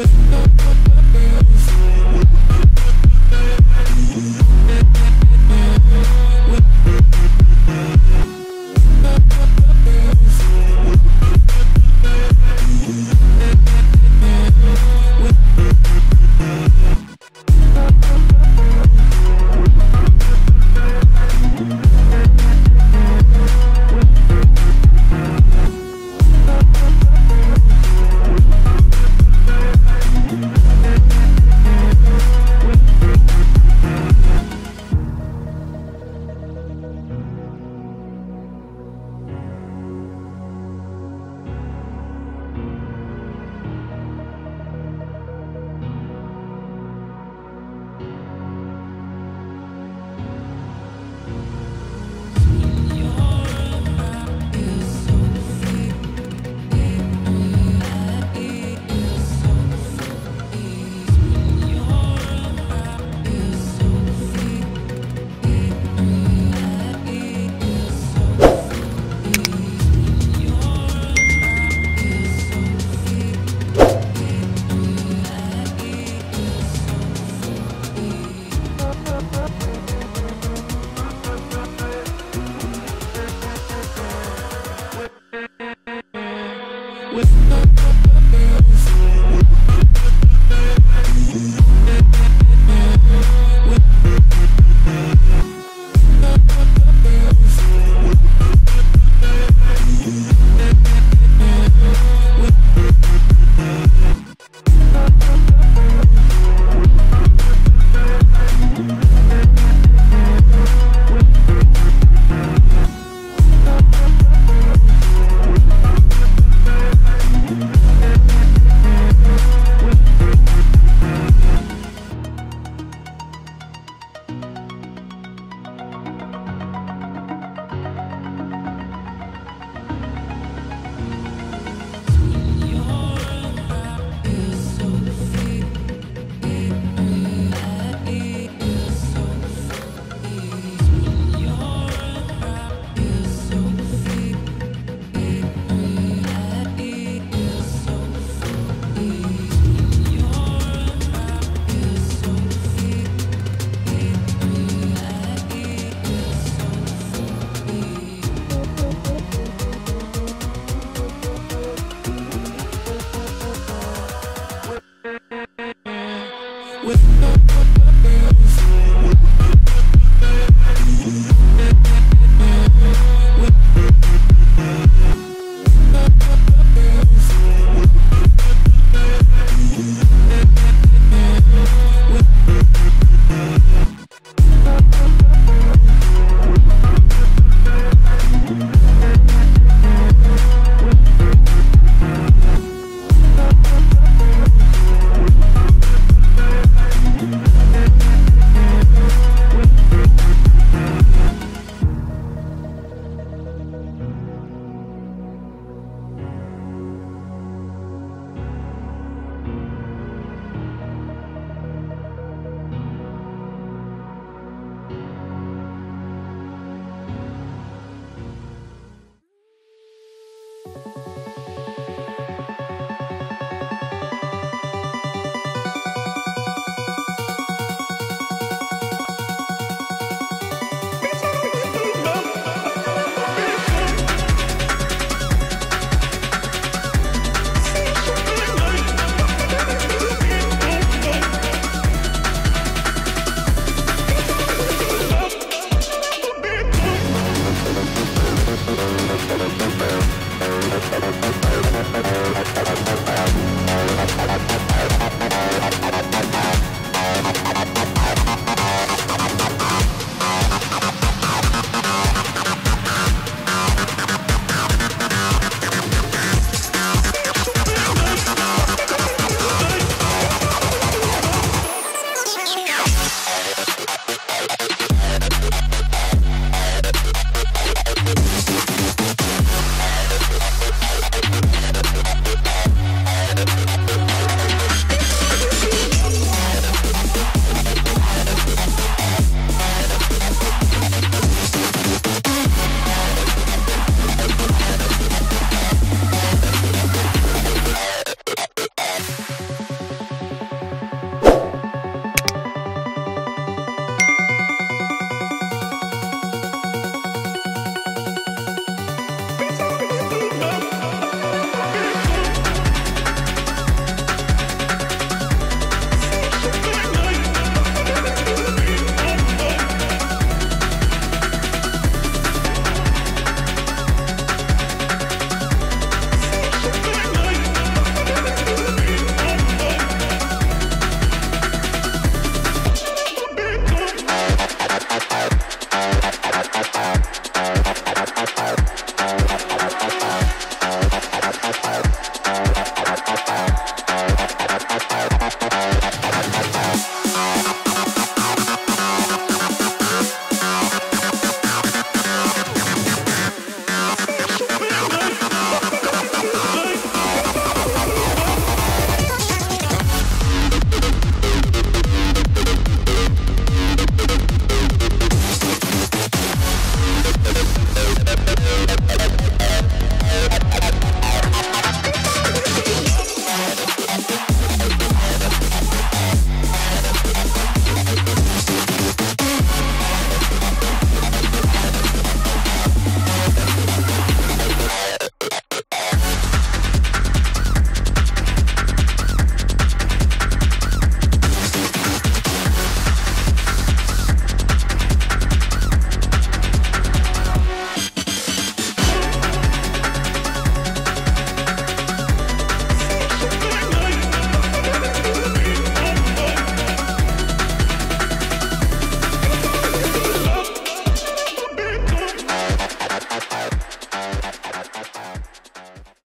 with no